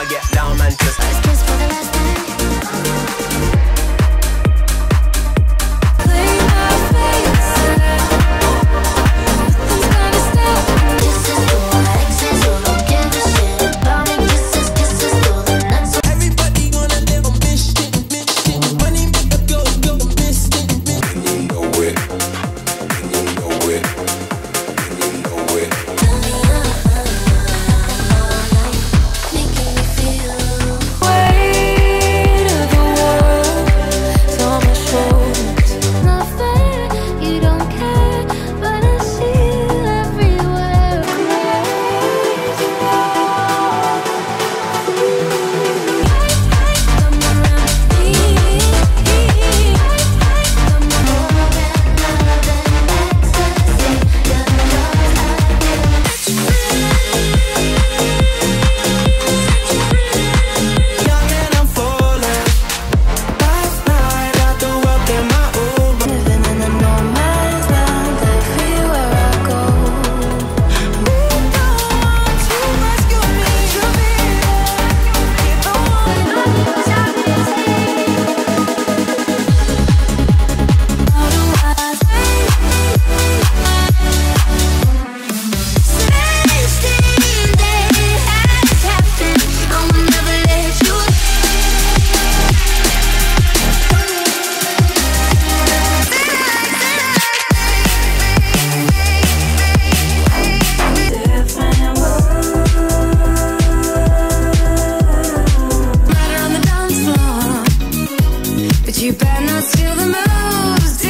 I'ma get down and just let's kiss for the last time. Play my face nothing's gonna stop. Kisses for my exes who don't give a shit about me. Kisses, kisses for the nuts. Everybody gonna live on this shit, bitch shit. Money make a go, go, bitch shit, bitch. And you know it, and you know it, and you know it.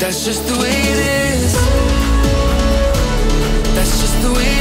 That's just the way it is. That's just the way it is.